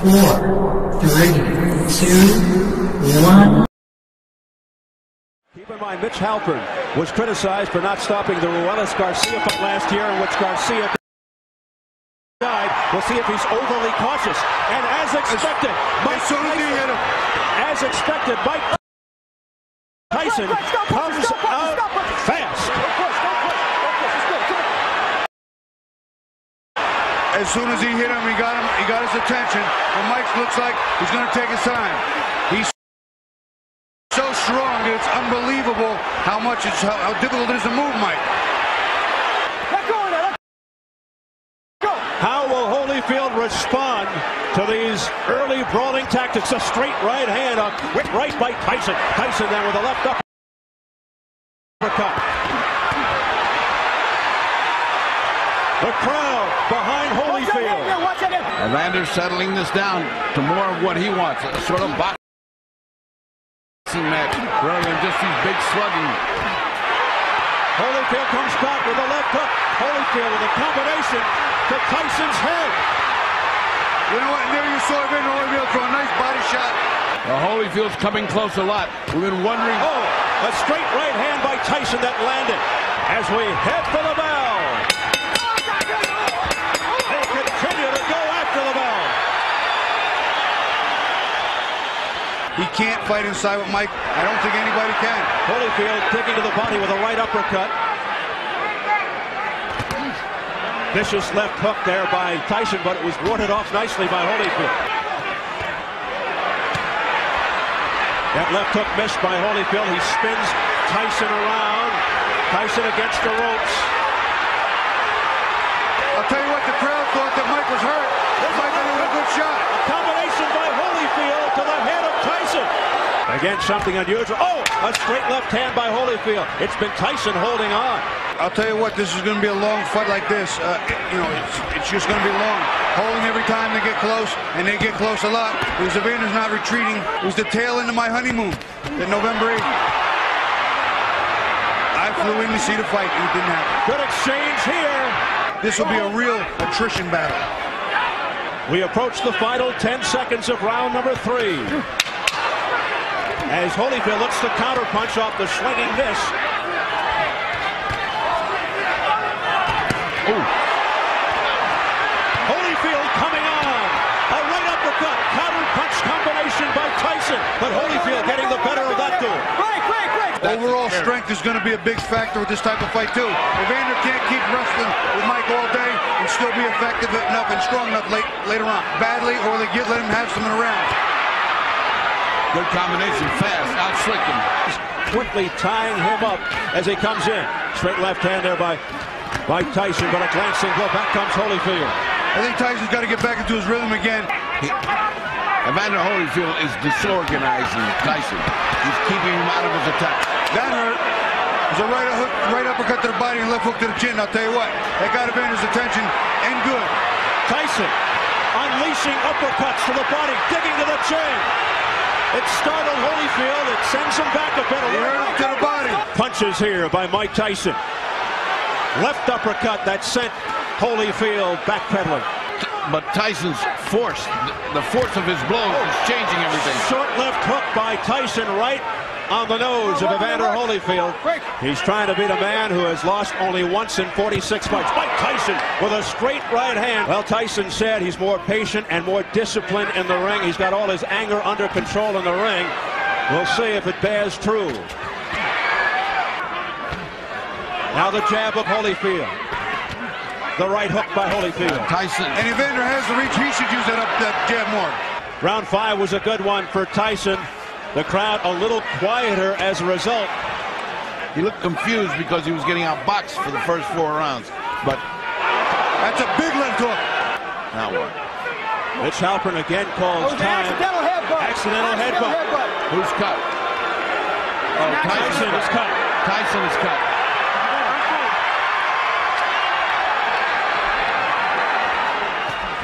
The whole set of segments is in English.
4, 3, 2, 1. Keep in mind, Mitch Halpern was criticized for not stopping the Ruelas Garcia fight last year, in which Garcia died. We'll see if he's overly cautious. And as expected, Mike Tyson comes out fast. As soon as he hit him, he got his attention. And Mike looks like he's going to take his time. He's so strong that it's unbelievable how much it's how difficult it is to move Mike. How will Holyfield respond to these early brawling tactics? A straight right hand, a quick right by Tyson. Tyson then with a left uppercut. The crowd behind Holyfield. Evander settling this down to more of what he wants, a sort of boxing match rather than just these big slugging. Holyfield comes back with a left hook. Holyfield with a combination to Tyson's head. You know what? There you saw it in Holyfield for a nice body shot. Well, Holyfield's coming close a lot. We've been wondering. Oh, a straight right hand by Tyson that landed. As we head for the bell. They continue to go after the bell. He can't fight inside with Mike. I don't think anybody can. Holyfield kicking to the body with a right uppercut. Vicious left hook there by Tyson, but it was warded off nicely by Holyfield. That left hook missed by Holyfield. He spins Tyson around. Tyson against the ropes. I'll tell you what, the crowd thought that Mike was hurt. That might have been a good shot. A combination by Holyfield to the head of Tyson. Again, something unusual. Oh, a straight left hand by Holyfield. It's been Tyson holding on. I'll tell you what, this is going to be a long fight like this. It's just going to be long. Holding every time they get close, and they get close a lot. Because Evander's not retreating. It was the tail end of my honeymoon in November 8th. I flew in to see the fight, and it didn't happen. Good exchange here. This will be a real attrition battle. We approach the final 10 seconds of round number 3. As Holyfield looks to counterpunch off the swinging miss. Ooh. Holyfield coming on. A right uppercut, counterpunch combination by Tyson. But Holyfield getting the better of that duel. Overall strength is going to be a big factor with this type of fight, too. Evander can't keep wrestling with Mike all day and still be effective enough and strong enough later on. Badly, or they let him have some in the round. Good combination, fast, out-slick him. Quickly tying him up as he comes in. Straight left hand there by Mike Tyson, but a glancing blow. Back comes Holyfield. I think Tyson's got to get back into his rhythm again. Evander Holyfield is disorganizing Tyson. He's keeping him out of his attack. That hurt. There's a right uppercut to the body and left hook to the chin. I'll tell you what, that got Evander's attention, and good. Tyson unleashing uppercuts to the body, digging to the chin. It startled Holyfield. It sends him back a bit. Right to the body. Punches here by Mike Tyson. Left uppercut that sent Holyfield backpedaling. But Tyson's force, the force of his blows, is changing everything. Short left hook by Tyson, right on the nose of Evander Holyfield. He's trying to beat a man who has lost only once in 46 fights. Mike Tyson with a straight right hand. Well, Tyson said he's more patient and more disciplined in the ring. He's got all his anger under control in the ring. We'll see if it bears true. Now the jab of Holyfield. The right hook by Holyfield. Tyson. And Evander has the reach. He should use that jab more. Round 5 was a good one for Tyson. The crowd a little quieter as a result. He looked confused because he was getting outboxed for the first 4 rounds. But that's a big left hook. Now what? Mitch Halpern again calls time. Accidental headbutt. Who's cut? Oh, Tyson is cut. Tyson is cut.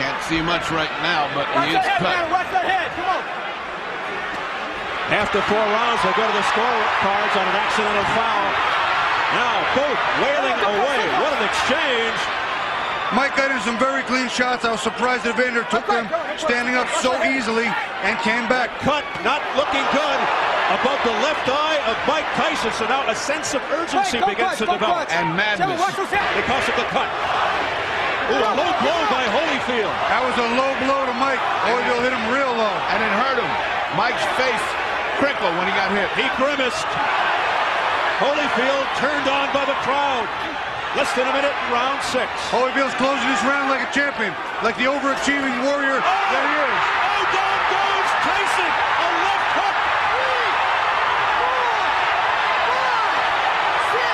Can't see much right now, but he is cut. Watch that head. Come on. After 4 rounds, they go to the scorecards on an accidental foul. Now both wailing away. What an exchange. Mike got in some very clean shots. I was surprised Evander took them standing up so easily and came back. Cut, not looking good above the left eye of Mike Tyson. So now a sense of urgency begins to develop. And madness because of the cut. Ooh, a low blow by Holyfield. That was a low blow to Mike. Holyfield hit him real low. And it hurt him. Mike's face crinkled when he got hit. He grimaced. Holyfield turned on by the crowd. Less than a minute in round 6. Holyfield's closing this round like a champion, like the overachieving warrior that he is. Oh, down goes Tyson! A left hook! 3, 4, 5, 6,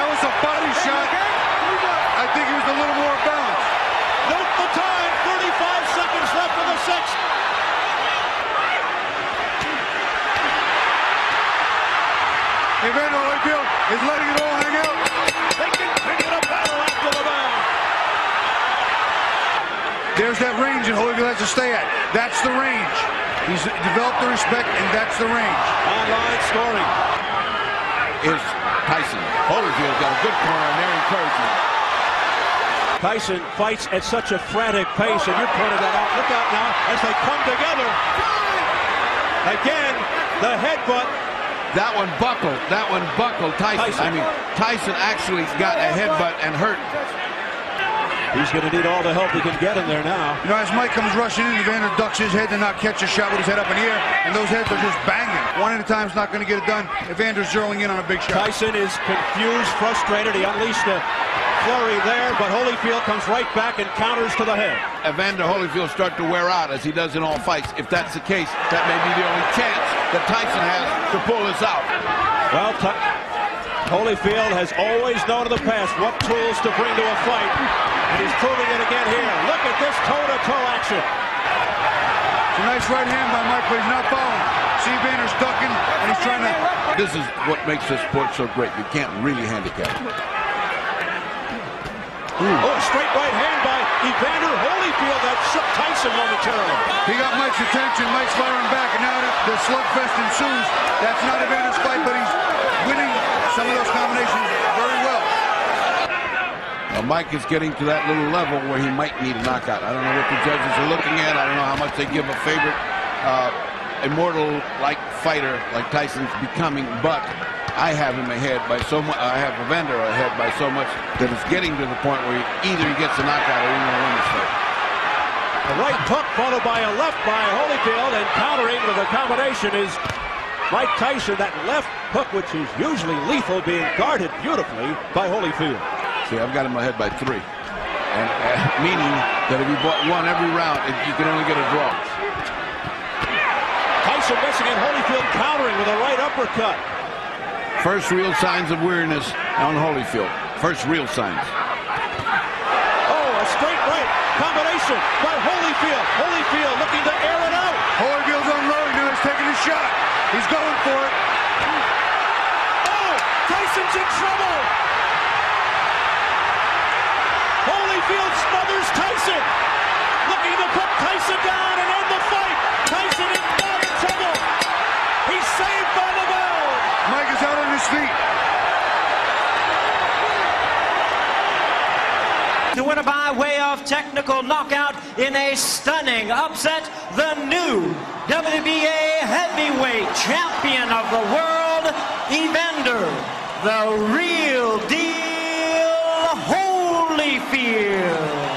7. That was a body shot. I think he was a little more balanced. Note the time, 35 seconds left in the 6th. Evander Holyfield is letting it all hang out. There's that range that Holyfield has to stay at. That's the range. He's developed the respect, and that's the range. Online scoring. Here's Tyson. Holyfield's got a good corner, and they're encouraging. Tyson fights at such a frantic pace, and you pointed that out. Look out now as they come together. Again, the headbutt. That one buckled. That one buckled Tyson. I mean, Tyson actually got a headbutt and hurt. He's going to need all the help he can get in there now. You know, as Mike comes rushing in, Evander ducks his head to not catch a shot with his head up in the air, and those heads are just banging. One at a time is not going to get it done. Evander's zeroing in on a big shot. Tyson is confused, frustrated. He unleashed a flurry there, but Holyfield comes right back and counters to the head. Evander Holyfield starts to wear out, as he does in all fights. If that's the case, that may be the only chance that Tyson has to pull this out. Well, Holyfield has always known in the past what tools to bring to a fight, and he's proving it again here. Look at this toe-to-toe action. It's a nice right hand by Mike, but he's not falling. See, Evander's ducking, and he's trying to... This is what makes this sport so great. You can't really handicap it. Oh, straight right hand by Evander Holyfield. That shook Tyson momentarily. He got Mike's attention. Mike's firing back, and now the slugfest ensues. That's not Evander's fight, but he's winning some of those combinations very well. Now Mike is getting to that little level where he might need a knockout. I don't know what the judges are looking at. I don't know how much they give a favorite immortal-like fighter like Tyson's becoming, but I have him ahead by so much. I have Evander ahead by so much that it's getting to the point where either he gets a knockout or he's going to win this fight. A right hook followed by a left by Holyfield, and countering with a combination is Mike Tyson. That left hook, which is usually lethal, being guarded beautifully by Holyfield. See, I've got him ahead by 3. And, meaning that if you won every round, you can only get a draw. Tyson missing and Holyfield countering with a right uppercut. First real signs of weariness on Holyfield. First real signs. Oh, a straight right combination by Holyfield. Holyfield looking to air it out. Holyfield's unloading now. He's taking his shot. He's going for it. Oh, Tyson's in trouble. Holyfield smothers Tyson. Looking to put Tyson down and end the fight. Tyson is not in trouble. He's saved by the bell. Mike is out on his feet. To win it by way of technical knockout in a stunning upset, the new WBA heavyweight champion of the world, Evander "The Real Deal" Holyfield.